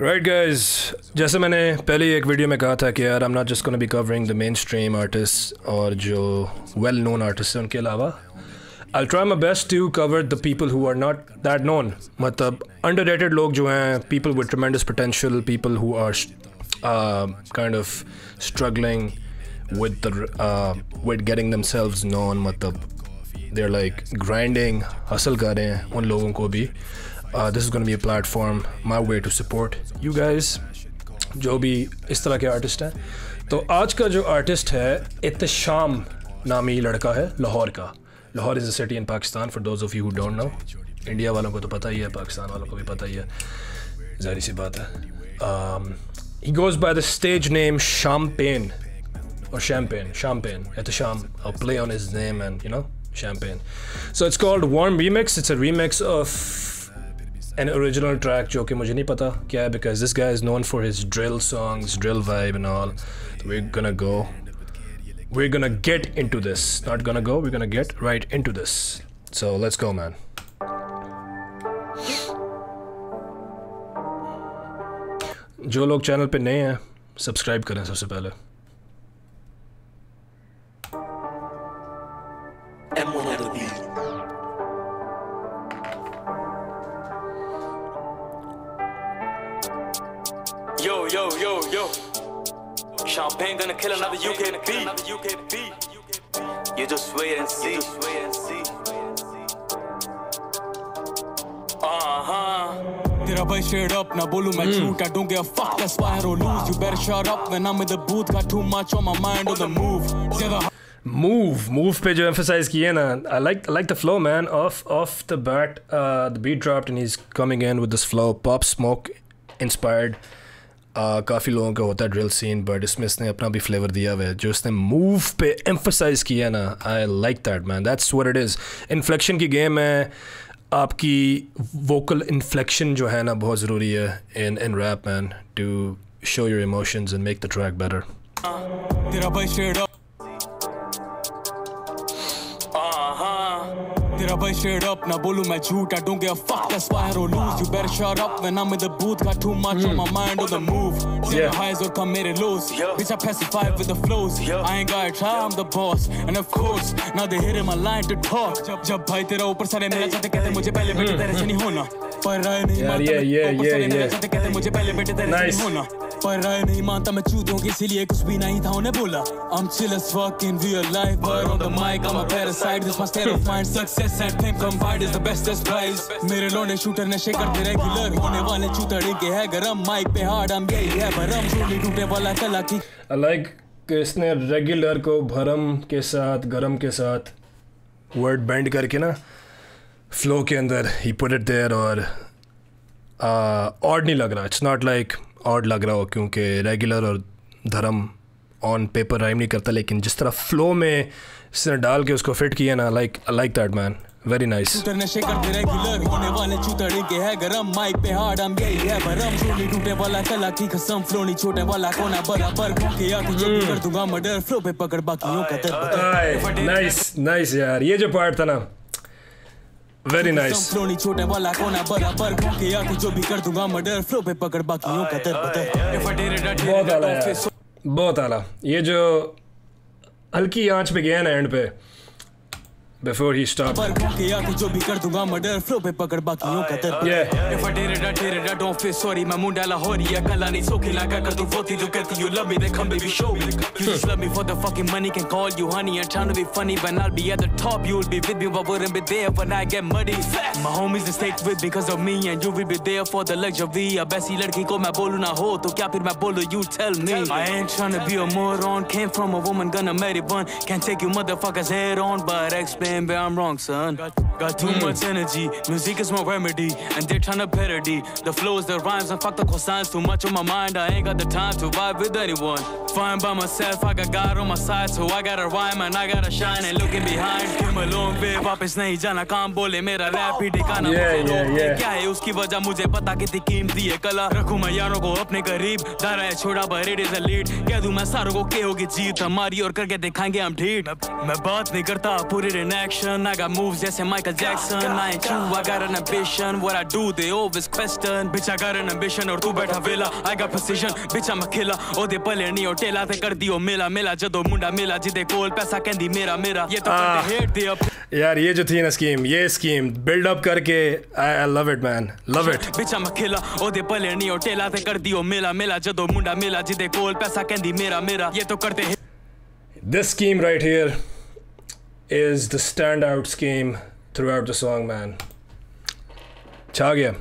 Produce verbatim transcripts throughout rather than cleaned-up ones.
Right guys, जैसे मैंने पहले एक वीडियो में कहा था कि यार I'm not just going to be covering the mainstream artists और जो well known artists हैं उनके अलावा I'll try my best to cover the people who are not that known, मतलब underrated लोग जो हैं, people with tremendous potential, people who are uh, kind of struggling with the uh, with getting themselves known, मतलब they're like grinding, hustle कर रहे हैं उन लोगों को भी Uh, this is going to be a platform, my way to support you guys, जो भी इस तरह के आर्टिस्ट हैं. तो आज का जो आर्टिस्ट है एहतिशाम नामी लड़का है लाहौर का. Lahore is a city in Pakistan, for those of you who don't know. India वालों को तो पता ही है, पाकिस्तान वालों को भी पता ही है, जाहिर सी बात है. He goes by the stage name champagne और champagne champagne Ehtisham, a play on his name and you know champagne. So it's called warm remix. It's a remix of an original track जो कि मुझे नहीं पता क्या है, because this guy is known for his drill songs, drill vibe and all. So we're gonna go, we're gonna get into this, not gonna go, we're gonna get right into this. So let's go, man. जो लोग channel पे नए हैं subscribe करें सबसे पहले. Yo, yo, yo, yo. Champagne gonna kill another U K beat. You just wait and see. Uh-huh. तेरा भाई straight up ना बोलूं मैं झूठ. I don't give a fuck, that's why I don't lose. You better shut up when I'm in the booth. Got too much on my mind on the move. Move, move पे जो emphasize किया ना. I like, I like the flow, man. Off, off the bat, uh, the beat dropped and he's coming in with this flow. Pop Smoke inspired. Uh, काफ़ी लोगों का होता है drill scene, but इसमें इसने अपना भी फ्लेवर दिया हुआ है. जो इसने मूव पे एम्फसाइज़ किया ना, I like that man, that's what it is. Inflection की गेम है, आपकी वोकल इन्फ्लेक्शन जो है ना बहुत ज़रूरी है in in rap man, to show your emotions and make the track better. तेरा भाई straight up ना बोलूं मैं झूठ. I don't give a fuck, that's why I don't lose. You better shut up when I'm in the booth. Got too much on my mind on the move. Zero highs or come mere lows. Bitch I pacified with the flows. I ain't got time, I'm the boss. And of course now they hitting my line to talk. जब भाई तेरा ऊपर सारे मेरे चाहते कहते मुझे पहले बेटे तेरे से नहीं होना. पर राय नहीं मानता ऊपर सारे मेरे चाहते कहते मुझे पहले बेटे तेरे से नहीं होना. पर राय नहीं मानता मैं चूत होंगी इसीलिए कुछ भी नहीं था उन्हें बोला. I'm chill as fuck in real life, but on the mic I'm a parasite. This my state of mind, success. That thing combined is the bestest prize. मेरे लोने शूटर नशे करते रेगुलर होने वाले चूतड़े के है गरम माइक पे हार्ड हम यही है भरम चोली टूटे वाला कला की. लाइक इसने रेगुलर को भरम के साथ गरम के साथ वर्ड बेंड करके ना फ्लो के अंदर ही पुट इट देयर. और ऑड नहीं लग रहा, इट्स नॉट लाइक ऑड लग रहा हो, क्योंकि रेगुलर और धर्म ऑन पेपर राइम नहीं करता, लेकिन जिस तरह फ्लो में इसने डाल के उसको फिट किया ना, like like that man, very nice. Shooter नशे करते रेगुलर होने वाले चूतड़े के है गरम माइक पे हार्ड हम यही है भरम चोली टूटे वाला कला की कसम. फ्लो नहीं छोटे वाला कोना बराबर के या कुछ भी कर दूंगा मर्डर. फ्लो पे पकड़ बाकियों का दर्द. नाइस नाइस यार, ये जो पार्ट था ना वेरी नाइस. फ्लो नहीं छोटे वाला कोना बराबर के या कुछ भी कर दूंगा मर्डर. फ्लो पे पकड़ बाकियों का दर्द. बहुत आला, बहुत आला. ये जो हल्की आंच पे गया ना एंड पे बिफोर ही स्टॉप जो भी कर दूंगा मर्डर. फ्लो पे पकड़ बाकियों का दर्द. If I did it I did don't feel sorry. मैं मुंडा लाहौरी है कला नहीं सोके लागा कर तू फोती जो कहती you love me they come baby show me you just love me for the fucking money can call you honey and trying to be funny when I will be at the top you will be with me but wouldn't be there when I get muddy. My homies is stake with because of me and you will be there for the luxury. अब ऐसी लड़की को मैं बोलूं ना हो तो क्या फिर मैं बोलूं you tell me. I am trying to be a moron came from a woman gun a marry one can take you motherfuckers head on but expect. But I'm wrong, son. Got too mm. much energy. Music is my remedy, and they're trying to parody the flows, the rhymes, and fuck the cosines. Too much on my mind, I ain't got the time to vibe with anyone. Fine by myself, I got God on my side, so I gotta rhyme and I gotta shine. And looking behind, came a long way. Wapas nahi jana, kaam bole mera rap hi dikana. Yeah, yeah, yeah. क्या है उसकी वजह मुझे पता कितनी कीमती है कला. रखूं मैं यारों को अपने करीब, दारा है छोड़ा but it is a lead. कह दूं मैं सारों को क्या होगी जीत हमारी और करके दिखाएंगे हम ठीक. मैं बात नहीं करता पूरे in action, I got moves जैसे Michael. Michael Jackson. I ain't you, I got an ambition. What I do, they always question. Bitch, I got an ambition, or tu baitha vela. I got precision, bitch, I'm a killer. Oh, they paleni or tela, they kar diyo mela mela. Jado munda mela, jide kol paisa kendi mera mera. Ye to karte hate diya. यार ये जो थी ना scheme, ये scheme build up करके, I love it man, love it. Bitch I'm a killer, ओदे पलेनी और टेला ते कर दियो मेला मेला जदो मुंडा मेला जिदे कोल पैसा केंदी मेरा मेरा ये तो करते हैं. This scheme right here is the standout scheme throughout the song man. छा गया,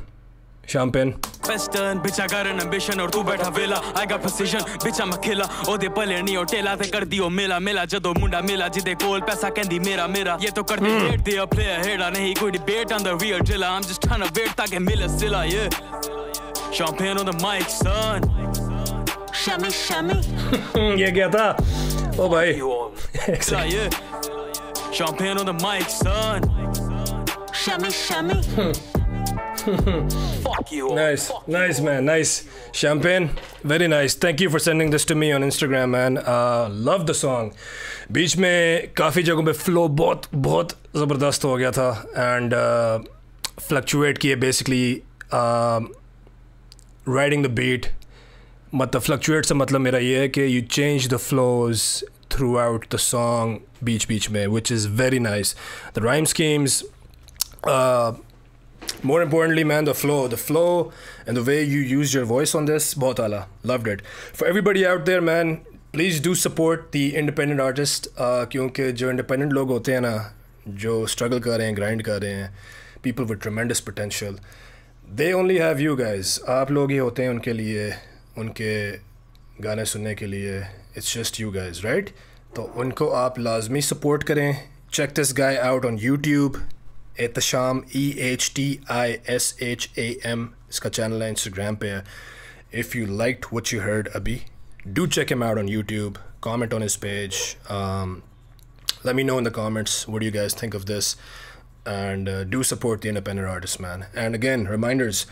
Champagne. Western, bitch, I got an ambition, or tu baitha vela. I got precision, bitch, I'm a killer. Oh, they paleni or tela, they kar diyo mela mela. Jado munda mela, jide kol paisa kendi mera mera. Ye to karte hate diya player heda, nahi koi debate on the real dealer. I'm just tryna wait taake mile sila, yeah. Champagne on the mic, son. Shami shami. ये क्या था? Oh भाई. Yeah. Champagne on the mic, son. Shami shami. Fuck you. Nice, Fuck nice you. Man, nice. Champagne, very nice. Thank you for sending this to me on Instagram, man. Uh, love the song. बीच में काफी जगहों पे flow बहुत बहुत जबरदस्त हो गया था and uh, fluctuate किए basically uh, riding the beat. मतलब fluctuate से मतलब मेरा ये है कि you change the flows throughout the song बीच बीच में, which is very nice. The rhyme schemes. Uh, More importantly, man, the flow, the flow and the way you use your voice on this, bahut ala, loved it. For everybody out there, man, please do support the independent artist, uh, kyunki jo independent log hote hain na, jo struggle kar rahe hain, grind kar rahe hain, people with tremendous potential, they only have you guys. Aap log hi hote hain unke liye, unke gaane sunne ke liye. It's just you guys, right? To unko aap lazmi support karein. Check this guy out on YouTube. Ehtisham, E H T I S H A M, iska channel hai, Instagram pe hai. If you liked what you heard abhi, do check him out on YouTube, comment on his page, um, let me know in the comments what do you guys think of this, and uh, do support the independent artist, man. And again, reminders,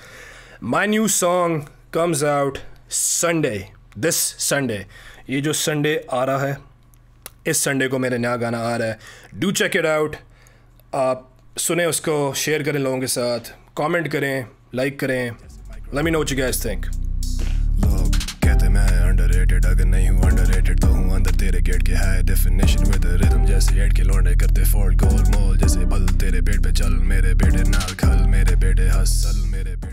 my new song comes out Sunday, this Sunday, ye jo Sunday aa raha hai, is Sunday ko mere naya gana aa raha hai, do check it out. uh, सुने उसको, share करें लोगों के साथ, comment करें, like करें, let me know what you guys think. लोग कहते मैं underrated, अगर नहीं हूँ underrated तो हूँ अंदर तेरे गेट के, high definition with a rhythm जैसे एड के लौंडे करते fold, गोल मोल जैसे बल, तेरे पेट पे चल, मेरे बेटे नाल खल, मेरे बेटे हसल, मेरे